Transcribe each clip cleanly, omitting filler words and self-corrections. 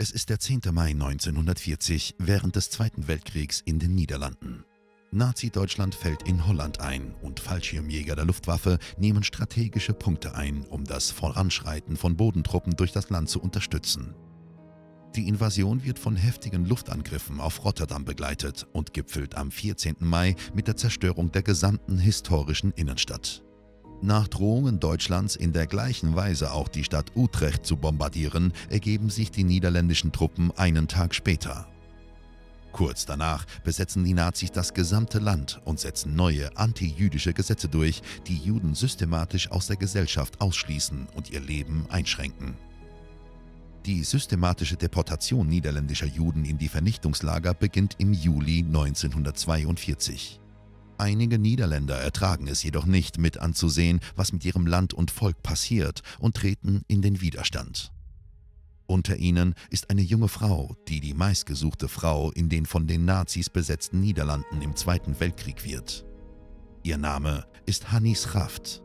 Es ist der 10. Mai 1940 während des Zweiten Weltkriegs in den Niederlanden. Nazi-Deutschland fällt in Holland ein und Fallschirmjäger der Luftwaffe nehmen strategische Punkte ein, um das Voranschreiten von Bodentruppen durch das Land zu unterstützen. Die Invasion wird von heftigen Luftangriffen auf Rotterdam begleitet und gipfelt am 14. Mai mit der Zerstörung der gesamten historischen Innenstadt. Nach Drohungen Deutschlands, in der gleichen Weise auch die Stadt Utrecht zu bombardieren, ergeben sich die niederländischen Truppen einen Tag später. Kurz danach besetzen die Nazis das gesamte Land und setzen neue antijüdische Gesetze durch, die Juden systematisch aus der Gesellschaft ausschließen und ihr Leben einschränken. Die systematische Deportation niederländischer Juden in die Vernichtungslager beginnt im Juli 1942. Einige Niederländer ertragen es jedoch nicht, mit anzusehen, was mit ihrem Land und Volk passiert, und treten in den Widerstand. Unter ihnen ist eine junge Frau, die die meistgesuchte Frau in den von den Nazis besetzten Niederlanden im Zweiten Weltkrieg wird. Ihr Name ist Hanni Schaft.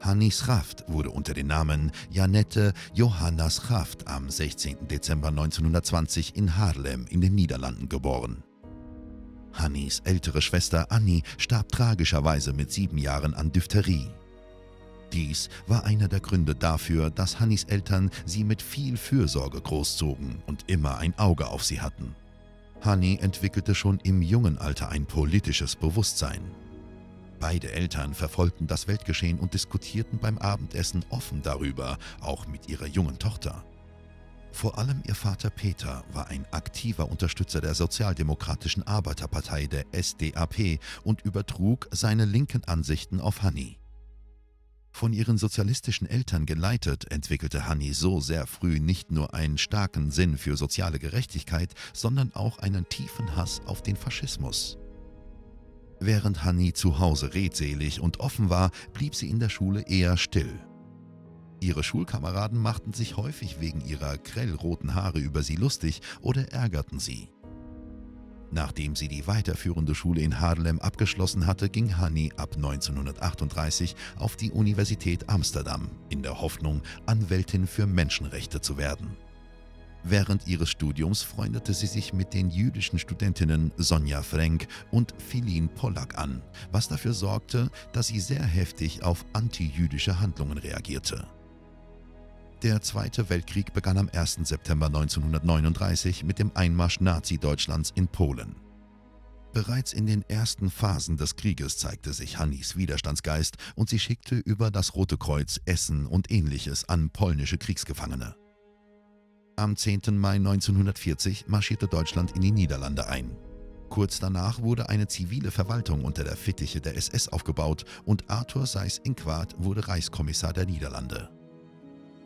Hanni Schaft wurde unter dem Namen Janette Johanna Schaft am 16. Dezember 1920 in Haarlem in den Niederlanden geboren. Hannis ältere Schwester Annie starb tragischerweise mit 7 Jahren an Diphtherie. Dies war einer der Gründe dafür, dass Hannis Eltern sie mit viel Fürsorge großzogen und immer ein Auge auf sie hatten. Hanni entwickelte schon im jungen Alter ein politisches Bewusstsein. Beide Eltern verfolgten das Weltgeschehen und diskutierten beim Abendessen offen darüber, auch mit ihrer jungen Tochter. Vor allem ihr Vater Peter war ein aktiver Unterstützer der sozialdemokratischen Arbeiterpartei, der SDAP, und übertrug seine linken Ansichten auf Hanni. Von ihren sozialistischen Eltern geleitet, entwickelte Hanni so sehr früh nicht nur einen starken Sinn für soziale Gerechtigkeit, sondern auch einen tiefen Hass auf den Faschismus. Während Hanni zu Hause redselig und offen war, blieb sie in der Schule eher still. Ihre Schulkameraden machten sich häufig wegen ihrer grellroten Haare über sie lustig oder ärgerten sie. Nachdem sie die weiterführende Schule in Haarlem abgeschlossen hatte, ging Hanni ab 1938 auf die Universität Amsterdam, in der Hoffnung, Anwältin für Menschenrechte zu werden. Während ihres Studiums freundete sie sich mit den jüdischen Studentinnen Sonja Frenk und Philine Polak an, was dafür sorgte, dass sie sehr heftig auf antijüdische Handlungen reagierte. Der Zweite Weltkrieg begann am 1. September 1939 mit dem Einmarsch Nazi-Deutschlands in Polen. Bereits in den ersten Phasen des Krieges zeigte sich Hannis Widerstandsgeist und sie schickte über das Rote Kreuz Essen und Ähnliches an polnische Kriegsgefangene. Am 10. Mai 1940 marschierte Deutschland in die Niederlande ein. Kurz danach wurde eine zivile Verwaltung unter der Fittiche der SS aufgebaut und Arthur Seyss-Inquart wurde Reichskommissar der Niederlande.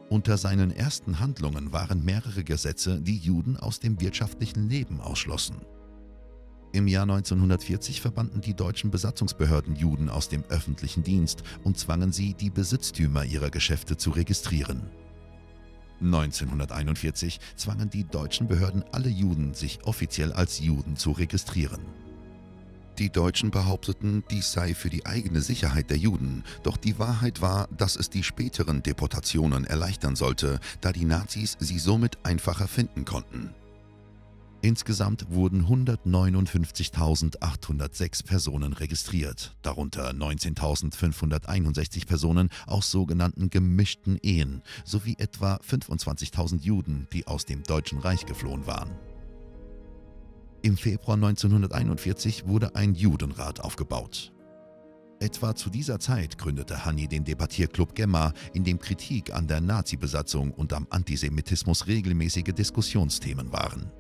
Unter seinen ersten Handlungen waren mehrere Gesetze, die Juden aus dem wirtschaftlichen Leben ausschlossen. Im Jahr 1940 verbannten die deutschen Besatzungsbehörden Juden aus dem öffentlichen Dienst und zwangen sie, die Besitztümer ihrer Geschäfte zu registrieren. 1941 zwangen die deutschen Behörden alle Juden, sich offiziell als Juden zu registrieren. Die Deutschen behaupteten, dies sei für die eigene Sicherheit der Juden, doch die Wahrheit war, dass es die späteren Deportationen erleichtern sollte, da die Nazis sie somit einfacher finden konnten. Insgesamt wurden 159.806 Personen registriert, darunter 19.561 Personen aus sogenannten gemischten Ehen, sowie etwa 25.000 Juden, die aus dem Deutschen Reich geflohen waren. Im Februar 1941 wurde ein Judenrat aufgebaut. Etwa zu dieser Zeit gründete Hanni den Debattierclub Gemma, in dem Kritik an der Nazi-Besatzung und am Antisemitismus regelmäßige Diskussionsthemen waren.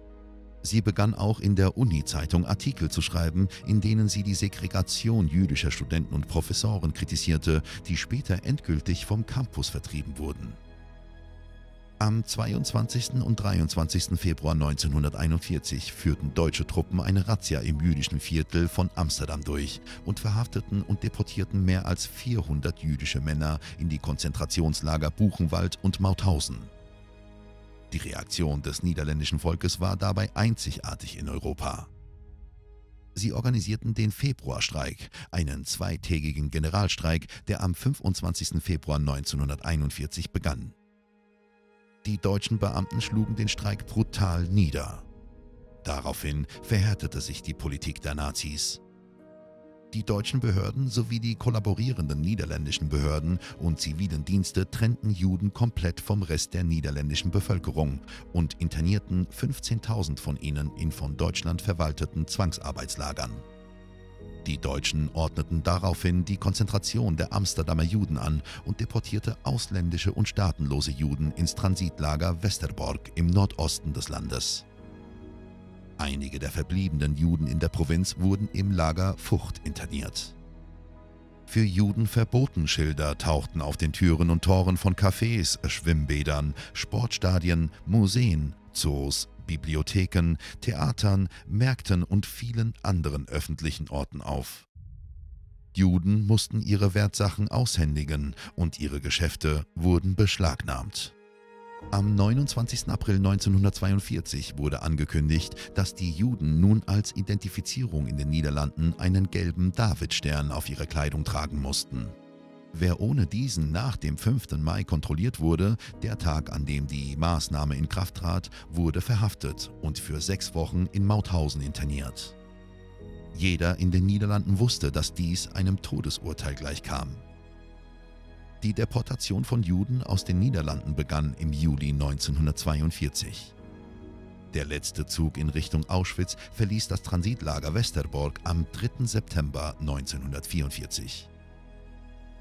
Sie begann auch in der Uni-Zeitung Artikel zu schreiben, in denen sie die Segregation jüdischer Studenten und Professoren kritisierte, die später endgültig vom Campus vertrieben wurden. Am 22. und 23. Februar 1941 führten deutsche Truppen eine Razzia im jüdischen Viertel von Amsterdam durch und verhafteten und deportierten mehr als 400 jüdische Männer in die Konzentrationslager Buchenwald und Mauthausen. Die Reaktion des niederländischen Volkes war dabei einzigartig in Europa. Sie organisierten den Februarstreik, einen zweitägigen Generalstreik, der am 25. Februar 1941 begann. Die deutschen Beamten schlugen den Streik brutal nieder. Daraufhin verhärtete sich die Politik der Nazis. Die deutschen Behörden sowie die kollaborierenden niederländischen Behörden und zivilen Dienste trennten Juden komplett vom Rest der niederländischen Bevölkerung und internierten 15.000 von ihnen in von Deutschland verwalteten Zwangsarbeitslagern. Die Deutschen ordneten daraufhin die Konzentration der Amsterdamer Juden an und deportierte ausländische und staatenlose Juden ins Transitlager Westerbork im Nordosten des Landes. Einige der verbliebenen Juden in der Provinz wurden im Lager Vught interniert. Für Juden Verbotenschilder tauchten auf den Türen und Toren von Cafés, Schwimmbädern, Sportstadien, Museen, Zoos, Bibliotheken, Theatern, Märkten und vielen anderen öffentlichen Orten auf. Juden mussten ihre Wertsachen aushändigen und ihre Geschäfte wurden beschlagnahmt. Am 29. April 1942 wurde angekündigt, dass die Juden nun als Identifizierung in den Niederlanden einen gelben Davidstern auf ihrer Kleidung tragen mussten. Wer ohne diesen nach dem 5. Mai kontrolliert wurde, der Tag, an dem die Maßnahme in Kraft trat, wurde verhaftet und für 6 Wochen in Mauthausen interniert. Jeder in den Niederlanden wusste, dass dies einem Todesurteil gleichkam. Die Deportation von Juden aus den Niederlanden begann im Juli 1942. Der letzte Zug in Richtung Auschwitz verließ das Transitlager Westerbork am 3. September 1944.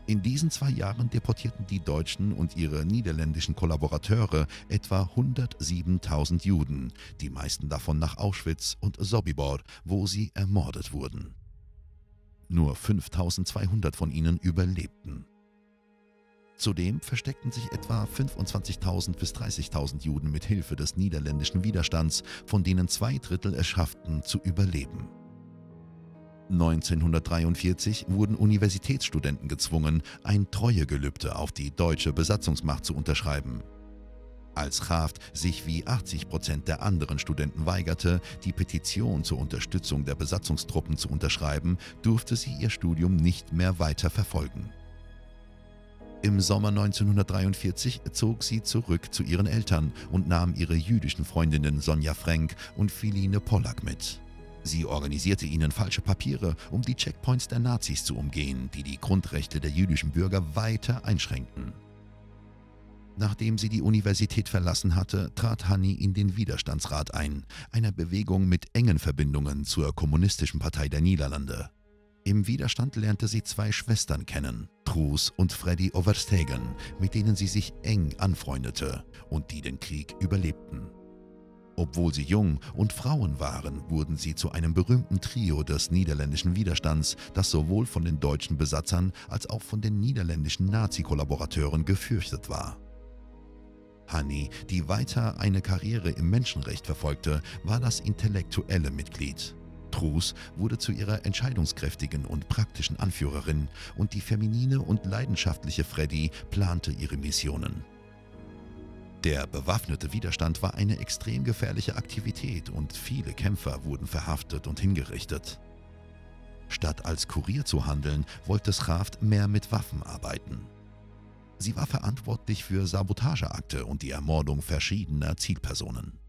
In diesen 2 Jahren deportierten die Deutschen und ihre niederländischen Kollaborateure etwa 107.000 Juden, die meisten davon nach Auschwitz und Sobibor, wo sie ermordet wurden. Nur 5.200 von ihnen überlebten. Zudem versteckten sich etwa 25.000 bis 30.000 Juden mit Hilfe des niederländischen Widerstands, von denen 2 Drittel es schafften, zu überleben. 1943 wurden Universitätsstudenten gezwungen, ein Treuegelübde auf die deutsche Besatzungsmacht zu unterschreiben. Als Schaft sich wie 80% der anderen Studenten weigerte, die Petition zur Unterstützung der Besatzungstruppen zu unterschreiben, durfte sie ihr Studium nicht mehr weiter verfolgen. Im Sommer 1943 zog sie zurück zu ihren Eltern und nahm ihre jüdischen Freundinnen Sonja Frenk und Philine Polak mit. Sie organisierte ihnen falsche Papiere, um die Checkpoints der Nazis zu umgehen, die die Grundrechte der jüdischen Bürger weiter einschränkten. Nachdem sie die Universität verlassen hatte, trat Hanni in den Widerstandsrat ein, einer Bewegung mit engen Verbindungen zur Kommunistischen Partei der Niederlande. Im Widerstand lernte sie 2 Schwestern kennen, Truus und Freddie Oversteegen, mit denen sie sich eng anfreundete und die den Krieg überlebten. Obwohl sie jung und Frauen waren, wurden sie zu einem berühmten Trio des niederländischen Widerstands, das sowohl von den deutschen Besatzern als auch von den niederländischen Nazi-Kollaborateuren gefürchtet war. Hanni, die weiter eine Karriere im Menschenrecht verfolgte, war das intellektuelle Mitglied. Truus wurde zu ihrer entscheidungskräftigen und praktischen Anführerin und die feminine und leidenschaftliche Freddie plante ihre Missionen. Der bewaffnete Widerstand war eine extrem gefährliche Aktivität und viele Kämpfer wurden verhaftet und hingerichtet. Statt als Kurier zu handeln, wollte Schaft mehr mit Waffen arbeiten. Sie war verantwortlich für Sabotageakte und die Ermordung verschiedener Zielpersonen.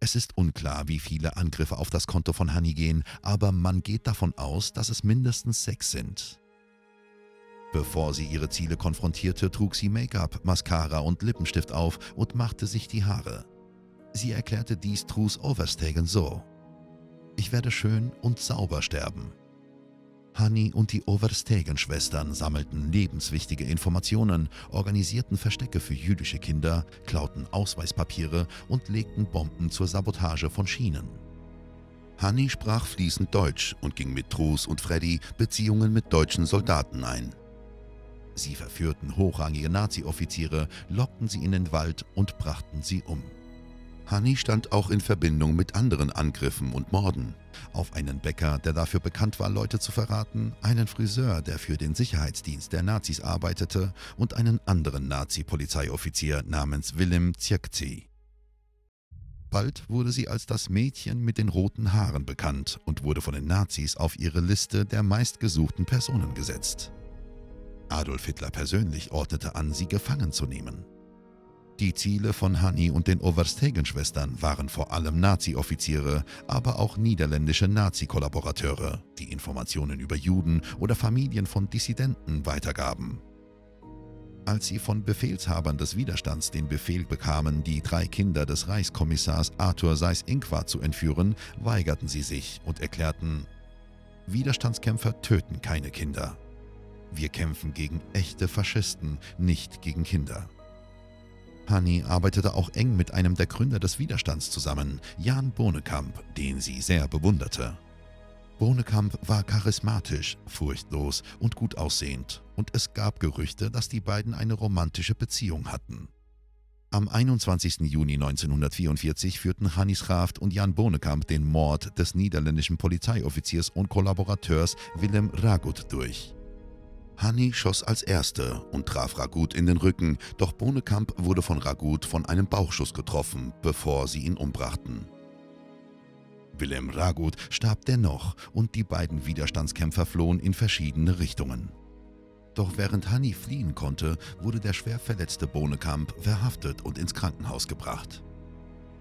Es ist unklar, wie viele Angriffe auf das Konto von Hanni gehen, aber man geht davon aus, dass es mindestens 6 sind. Bevor sie ihre Ziele konfrontierte, trug sie Make-up, Mascara und Lippenstift auf und machte sich die Haare. Sie erklärte dies Truus Oversteegen so: „Ich werde schön und sauber sterben." Hanni und die Oversteegen-Schwestern sammelten lebenswichtige Informationen, organisierten Verstecke für jüdische Kinder, klauten Ausweispapiere und legten Bomben zur Sabotage von Schienen. Hanni sprach fließend Deutsch und ging mit Truus und Freddie Beziehungen mit deutschen Soldaten ein. Sie verführten hochrangige Nazi-Offiziere, lockten sie in den Wald und brachten sie um. Hanni stand auch in Verbindung mit anderen Angriffen und Morden. Auf einen Bäcker, der dafür bekannt war, Leute zu verraten, einen Friseur, der für den Sicherheitsdienst der Nazis arbeitete und einen anderen Nazi-Polizeioffizier namens Willem Ragut. Bald wurde sie als das Mädchen mit den roten Haaren bekannt und wurde von den Nazis auf ihre Liste der meistgesuchten Personen gesetzt. Adolf Hitler persönlich ordnete an, sie gefangen zu nehmen. Die Ziele von Hanni und den Oversteegen-Schwestern waren vor allem Nazi-Offiziere, aber auch niederländische Nazi-Kollaborateure, die Informationen über Juden oder Familien von Dissidenten weitergaben. Als sie von Befehlshabern des Widerstands den Befehl bekamen, die drei Kinder des Reichskommissars Arthur Seyss-Inquart zu entführen, weigerten sie sich und erklärten: Widerstandskämpfer töten keine Kinder. Wir kämpfen gegen echte Faschisten, nicht gegen Kinder. Hanni arbeitete auch eng mit einem der Gründer des Widerstands zusammen, Jan Bonekamp, den sie sehr bewunderte. Bonekamp war charismatisch, furchtlos und gut aussehend, und es gab Gerüchte, dass die beiden eine romantische Beziehung hatten. Am 21. Juni 1944 führten Hanni Schaft und Jan Bonekamp den Mord des niederländischen Polizeioffiziers und Kollaborateurs Willem Ragut durch. Hanni schoss als Erste und traf Ragut in den Rücken, doch Bonekamp wurde von Ragut von einem Bauchschuss getroffen, bevor sie ihn umbrachten. Willem Ragut starb dennoch und die beiden Widerstandskämpfer flohen in verschiedene Richtungen. Doch während Hanni fliehen konnte, wurde der schwer verletzte Bonekamp verhaftet und ins Krankenhaus gebracht.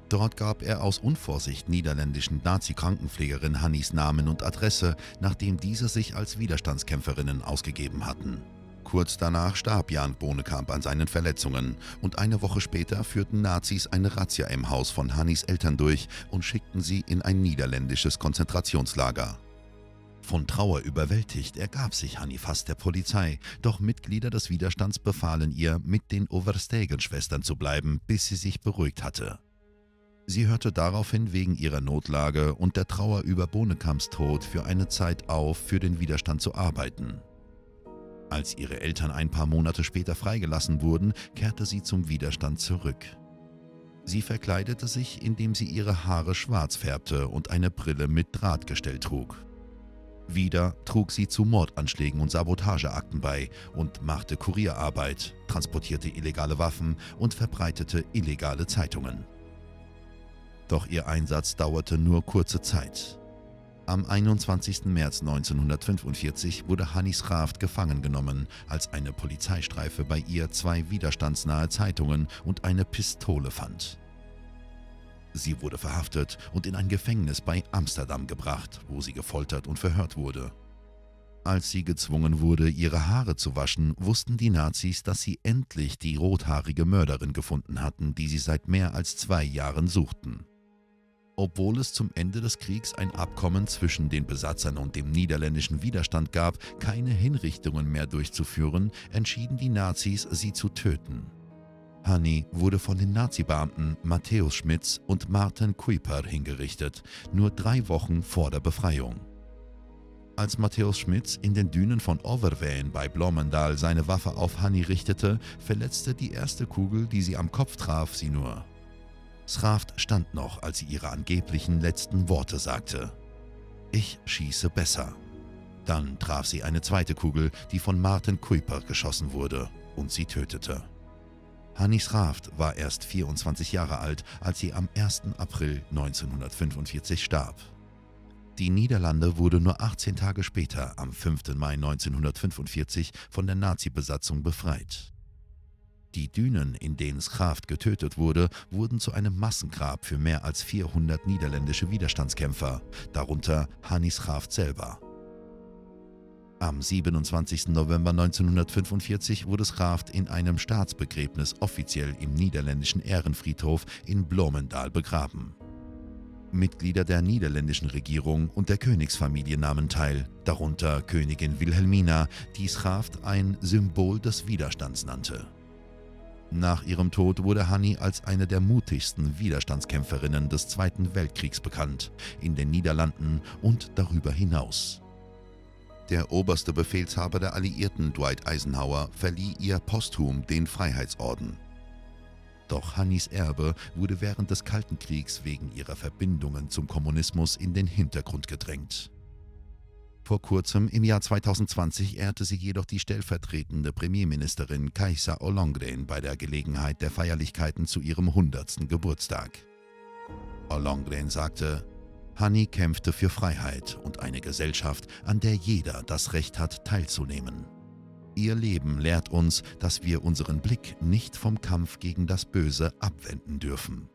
Dort gab er aus Unvorsicht niederländischen Nazi-Krankenpflegerin Hannis Namen und Adresse, nachdem diese sich als Widerstandskämpferinnen ausgegeben hatten. Kurz danach starb Jan Bonekamp an seinen Verletzungen und eine Woche später führten Nazis eine Razzia im Haus von Hannis Eltern durch und schickten sie in ein niederländisches Konzentrationslager. Von Trauer überwältigt ergab sich Hanni fast der Polizei, doch Mitglieder des Widerstands befahlen ihr, mit den Oversteegen-Schwestern zu bleiben, bis sie sich beruhigt hatte. Sie hörte daraufhin wegen ihrer Notlage und der Trauer über Bonekamps Tod für eine Zeit auf, für den Widerstand zu arbeiten. Als ihre Eltern ein paar Monate später freigelassen wurden, kehrte sie zum Widerstand zurück. Sie verkleidete sich, indem sie ihre Haare schwarz färbte und eine Brille mit Drahtgestell trug. Wieder trug sie zu Mordanschlägen und Sabotageakten bei und machte Kurierarbeit, transportierte illegale Waffen und verbreitete illegale Zeitungen. Doch ihr Einsatz dauerte nur kurze Zeit. Am 21. März 1945 wurde Hanni Schaft gefangen genommen, als eine Polizeistreife bei ihr zwei widerstandsnahe Zeitungen und eine Pistole fand. Sie wurde verhaftet und in ein Gefängnis bei Amsterdam gebracht, wo sie gefoltert und verhört wurde. Als sie gezwungen wurde, ihre Haare zu waschen, wussten die Nazis, dass sie endlich die rothaarige Mörderin gefunden hatten, die sie seit mehr als 2 Jahren suchten. Obwohl es zum Ende des Kriegs ein Abkommen zwischen den Besatzern und dem niederländischen Widerstand gab, keine Hinrichtungen mehr durchzuführen, entschieden die Nazis, sie zu töten. Hanni wurde von den Nazi-Beamten Matthäus Schmitz und Martin Kuiper hingerichtet, nur 3 Wochen vor der Befreiung. Als Matthäus Schmitz in den Dünen von Overveen bei Bloemendaal seine Waffe auf Hanni richtete, verletzte die erste Kugel, die sie am Kopf traf, sie nur. Schaft stand noch, als sie ihre angeblichen letzten Worte sagte: „Ich schieße besser." Dann traf sie eine zweite Kugel, die von Martin Kuiper geschossen wurde und sie tötete. Hanni Schaft war erst 24 Jahre alt, als sie am 1. April 1945 starb. Die Niederlande wurde nur 18 Tage später, am 5. Mai 1945, von der Nazi-Besatzung befreit. Die Dünen, in denen Schaft getötet wurde, wurden zu einem Massengrab für mehr als 400 niederländische Widerstandskämpfer, darunter Hanni Schaft selber. Am 27. November 1945 wurde Schaft in einem Staatsbegräbnis offiziell im niederländischen Ehrenfriedhof in Bloemendaal begraben. Mitglieder der niederländischen Regierung und der Königsfamilie nahmen teil, darunter Königin Wilhelmina, die Schaft ein Symbol des Widerstands nannte. Nach ihrem Tod wurde Hanni als eine der mutigsten Widerstandskämpferinnen des Zweiten Weltkriegs bekannt, in den Niederlanden und darüber hinaus. Der oberste Befehlshaber der Alliierten, Dwight Eisenhower, verlieh ihr posthum den Freiheitsorden. Doch Hannis Erbe wurde während des Kalten Kriegs wegen ihrer Verbindungen zum Kommunismus in den Hintergrund gedrängt. Vor kurzem, im Jahr 2020, ehrte sie jedoch die stellvertretende Premierministerin Kajsa Ollongren bei der Gelegenheit der Feierlichkeiten zu ihrem 100. Geburtstag. Ollongren sagte: „Hanni kämpfte für Freiheit und eine Gesellschaft, an der jeder das Recht hat, teilzunehmen. Ihr Leben lehrt uns, dass wir unseren Blick nicht vom Kampf gegen das Böse abwenden dürfen.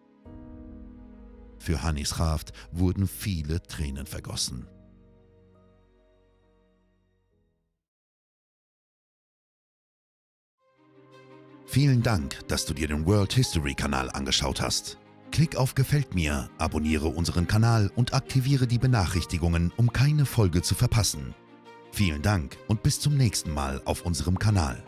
Für Hanni Schaft wurden viele Tränen vergossen. Vielen Dank, dass du dir den World History Kanal angeschaut hast. Klick auf Gefällt mir, abonniere unseren Kanal und aktiviere die Benachrichtigungen, um keine Folge zu verpassen. Vielen Dank und bis zum nächsten Mal auf unserem Kanal.